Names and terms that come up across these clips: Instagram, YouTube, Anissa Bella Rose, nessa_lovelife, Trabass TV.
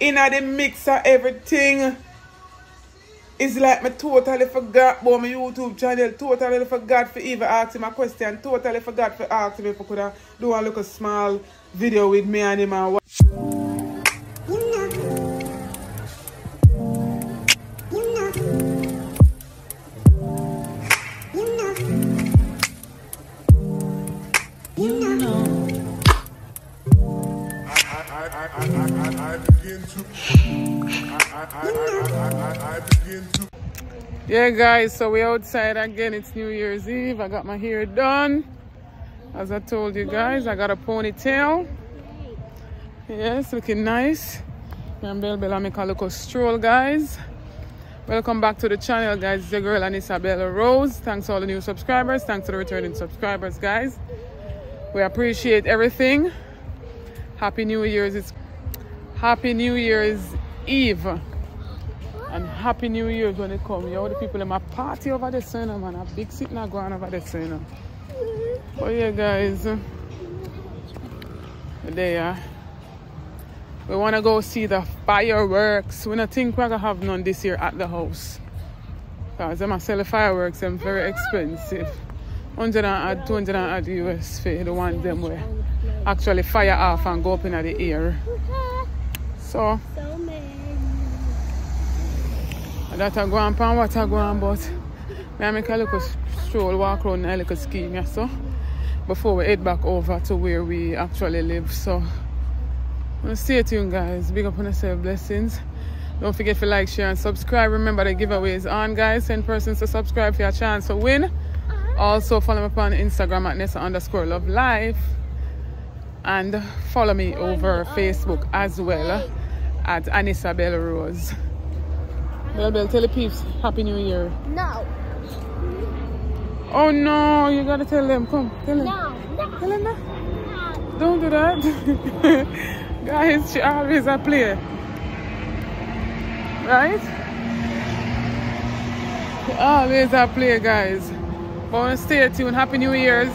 inna the mixer, everything. It's like me totally forgot about my YouTube channel. Totally forgot for even asking my question. Totally forgot for asking me if I could do a little small video with me and him and watch. Yeah guys, so we're outside again. It's New Year's Eve. I got my hair done. As I told you guys, I got a ponytail. Yes, looking nice. I'm Bella, make a little stroll, guys. Welcome back to the channel, guys. It's your girl Anissa Bella Rose. Thanks to all the new subscribers. Thanks to the returning subscribers, guys. We appreciate everything. Happy New Year's. Happy New Year's Eve. And Happy New Year when it comes. You all the people in my party over the center, man. A big sitting and going over the center. But yeah, guys. There. We want to go see the fireworks. We don't think we're going to have none this year at the house. Because them sell the fireworks, they're very expensive. 100 and odd, 200 and odd US for the ones them where actually fire off and go up in the air. So, that I go on, pan what I go on, but I make a little stroll, walk around a little scheme, yeah, so before we head back over to where we actually live. So, I'm gonna stay tuned, guys. Big up on yourself, blessings. Don't forget to like, share, and subscribe. Remember, the giveaway is on, guys. 10 persons to subscribe for your chance to win. Also, follow me up on Instagram at nessa_lovelife. And follow me over Facebook as well at Anissa Bella Rose. Bella Bella, tell the peeps Happy New Year. No. Oh no, you gotta tell them. Come, tell them. No. Tell them that. No. Don't do that. Guys, she always a player. Right? She always a player, guys. But I wanna stay tuned. Happy New Year's.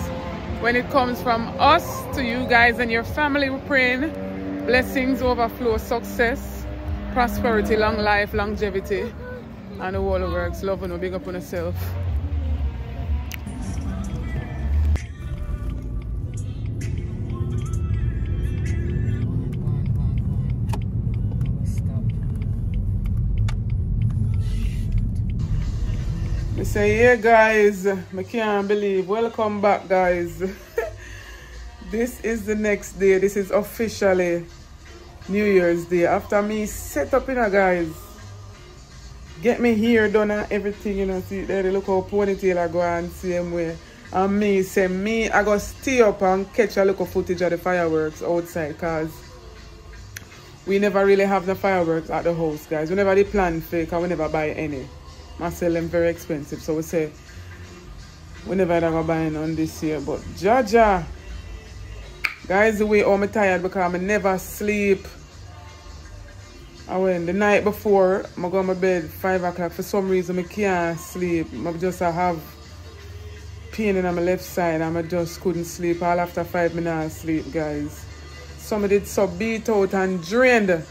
When it comes from us to you guys and your family, we're praying blessings, overflow, success, prosperity, long life, longevity, and all the works. Love and big up on yourself. Say yeah guys, I can't believe, welcome back guys. This is the next day. This is officially New Year's Day after me set up, you know guys, get me hair done and everything, you know. See there, look how ponytail I go and same way, and me say me I go stay up and catch a look of footage of the fireworks outside, cause we never really have the fireworks at the house, guys. We never did plan fake and we never buy any. I sell them very expensive, so we say we never had a buying on this year. But Jaja, guys, the way I'm tired because I never sleep. I went the night before I go to my bed 5 o'clock. For some reason, I can't sleep. I just have pain in my left side, and I just couldn't sleep. All after 5 minutes sleep, guys. Some did so beat out and drained.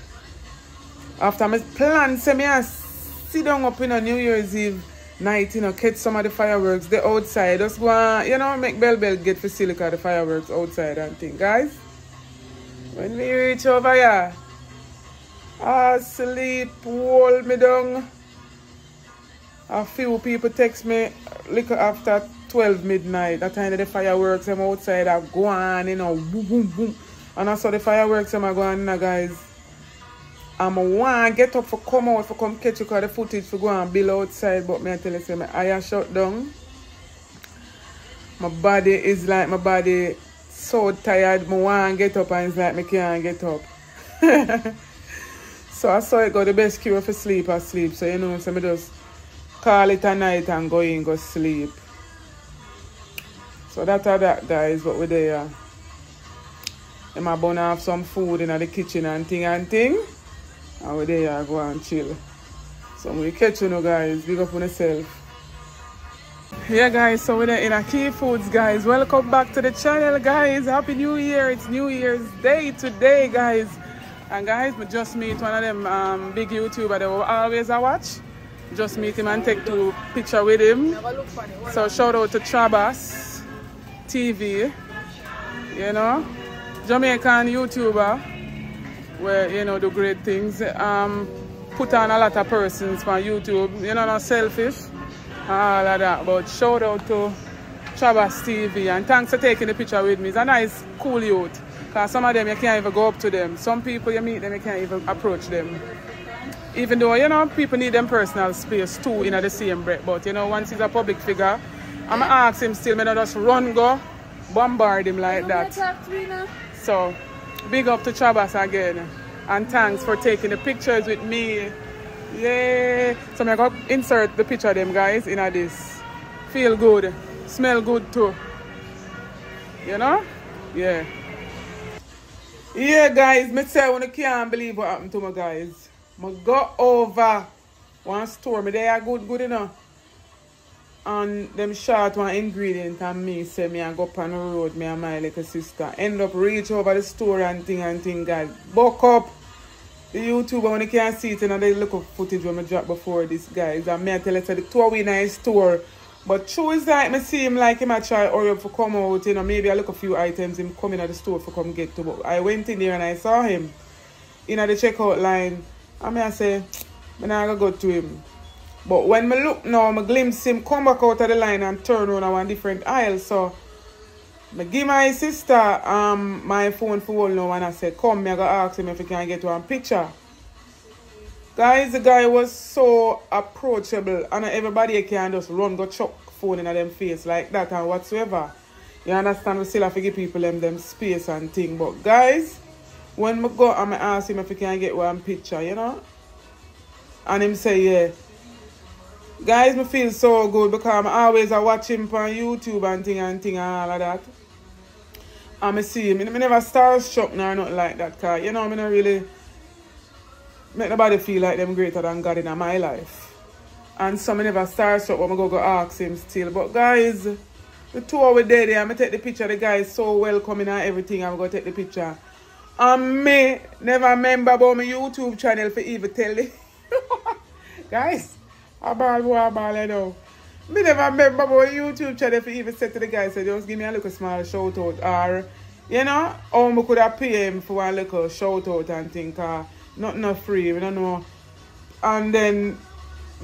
After my plan, say me ass. Sit down up in a New Year's Eve night, you know, catch some of the fireworks, the outside. Just go on, you know, make Bell Bell get for silica, the fireworks outside and thing. Guys, when we reach over here, I sleep, hold me down. A few people text me little after 12 midnight. That time the fireworks, I'm outside, I go on, you know, boom, boom, boom. And I saw the fireworks, I'm going on, guys. I'm a one get up for come out for come catch you because the footage for go and build outside, but me I tell you say my eye shut down. My body is like my body so tired, my one get up and it's like me can't get up. So I saw it go the best cure for sleep, I sleep. So you know, so me just call it a night and go in, go sleep. So that are that guys, but we there. And my bun have some food in the kitchen and thing and thing. And we're there, go and chill. So we catch you now, guys. Big up on yourself. Yeah, guys, so we're there in a Key Foods, guys. Welcome back to the channel, guys. Happy New Year. It's New Year's Day today, guys. And guys, we just meet one of them big YouTuber that we always watch. Just meet him and take two picture with him. So shout out to Trabass TV, you know, Jamaican YouTuber, where, you know, do great things. Put on a lot of persons on YouTube, you know, not selfish, all of that. But shout out to Trabass TV and thanks for taking the picture with me. It's a nice, cool youth. Because some of them, you can't even go up to them. Some people you meet them, you can't even approach them. Even though, you know, people need them personal space too in the same breath. But, you know, once he's a public figure, I'm going to ask him still, I don't just run, go, bombard him like that. So, big up to Trabass again. And thanks for taking the pictures with me. Yay! So, I'm going to insert the picture of them, guys, in this. Feel good. Smell good too. You know? Yeah. Yeah, guys, I say I can't believe what happened to my guys. I go over one store, they are good enough. And them short one ingredient and me say me and go up on the road, me and my little sister. End up reach over the store and thing, guys. Buck up the YouTuber when you can't see it, and they look up footage when I drop before this, guys. And me I tell you the tour in a store. But true is that I see him like him I try hurry up for come out, you know, maybe I look a few items him coming at the store for come get to, but I went in there and I saw him in the checkout line and I say, I'm not gonna go to him. But when I look now, I glimpse him come back out of the line and turn around one different aisle. So I give my sister my phone for all now and I say, come, I go ask him if he can get one picture. Guys, the guy was so approachable and everybody can just run go chuck phone in them face like that and whatsoever. You understand, we still have to give people them space and thing. But guys, when I go and I ask him if he can get one picture, you know? And him say yeah. Guys, I feel so good because I always watch him on YouTube and thing and all of that. And I see him. I never starstruck or nothing like that, cause you know I don't really make nobody feel like them greater than God in my life. And some never starstruck when I go ask him still. But guys, the tour we did there, I'm going to take the picture. The guy is so welcoming and everything. I'm going to take the picture. And me never remember about my YouTube channel for even tell it. Guys, I ball now. Me never remember about my YouTube channel for even said to the guy, said, just give me a little small shout out. Or, you know, how I could pay him for a little shout out and think, not free, we don't know. And then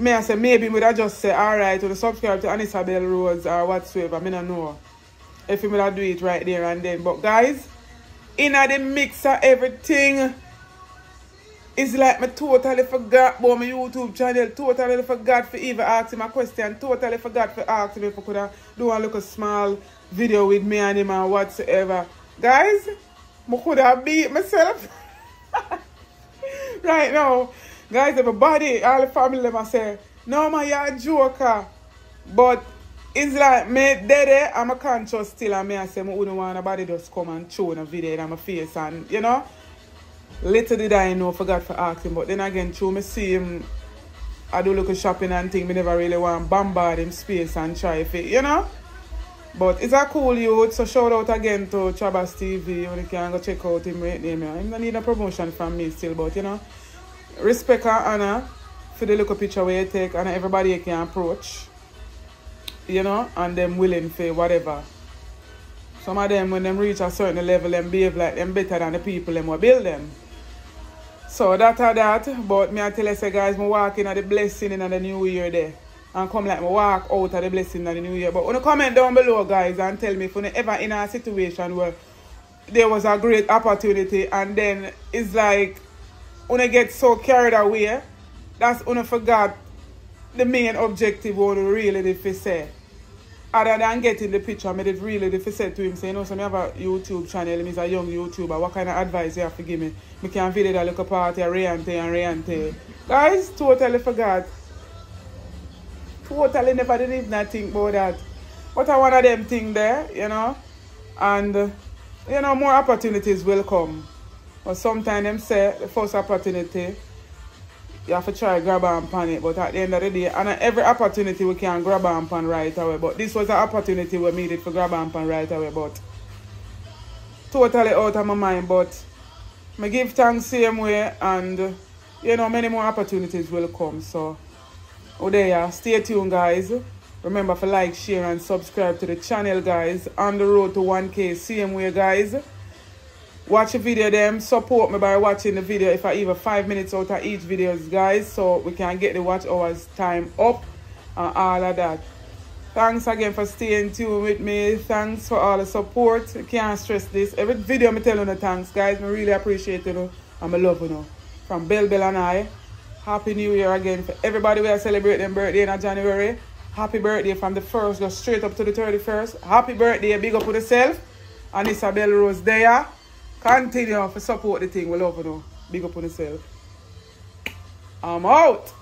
I say maybe would I just say alright to subscribe to Anissa Bella Rose or whatsoever. I don't know if he would I do it right there and then. But guys, in the mix of everything, it's like I totally forgot about my YouTube channel, totally forgot for even asking my question, totally forgot for asking if I could do a little small video with me and him or whatsoever. Guys, I could have beat myself. Right now, guys, everybody, all the family, them I say, no, man, you're a joker. But it's like, me dead, I'm a conscious still, and me I say, I wouldn't want nobody just come and show a video on my face, and, you know, little did I know, forgot for asking. But then again, true, me see him, I do look at shopping and thing, me never really want to bombard him space and try it, you know? But it's a cool youth, so shout out again to Trabass TV. You can go check out him right there. I don't need a promotion from me still, but you know, respect and honor for the little picture where you take and everybody you can approach, you know, and them willing for whatever. Some of them, when them reach a certain level, them behave like them better than the people them will build them. So that or that, but me I tell you, say, guys, I walk in at the blessing in the new year there. And come like me walk out of the blessing of the new year. But wanna comment down below, guys, and tell me if you're ever in a situation where there was a great opportunity and then it's like wanna get so carried away that's wanna forgot the main objective or the really did for say. Other than getting the picture, I did really did for say to him, say, you know, so I have a YouTube channel, he's a young YouTuber, what kind of advice you have to give me? I can video that look party and reante. Guys, totally forgot. Totally never did even think about that. But one of them thing there, you know. And, you know, more opportunities will come. But sometimes them say, the first opportunity, you have to try grab and pan it. But at the end of the day, and every opportunity we can grab and pan right away. But this was an opportunity we needed for grab and pan right away. But totally out of my mind. But I give thanks same way, and you know, many more opportunities will come. So, there, stay tuned, guys. Remember to like, share, and subscribe to the channel, guys. On the road to 1K, same way, guys. Watch the video, them. Support me by watching the video. If I even 5 minutes out of each video, guys, so we can get the watch hours time up and all of that. Thanks again for staying tuned with me. Thanks for all the support. I can't stress this. Every video I tell you thanks, guys. I really appreciate you and I love you. From Bell and I, Happy New Year again for everybody. We are celebrating birthday in January. Happy birthday from the 1st, just straight up to the 31st. Happy birthday. Big up with yourself. Anissa Bella Rose there. Continue to support the thing. We love you. Big up on yourself. I'm out.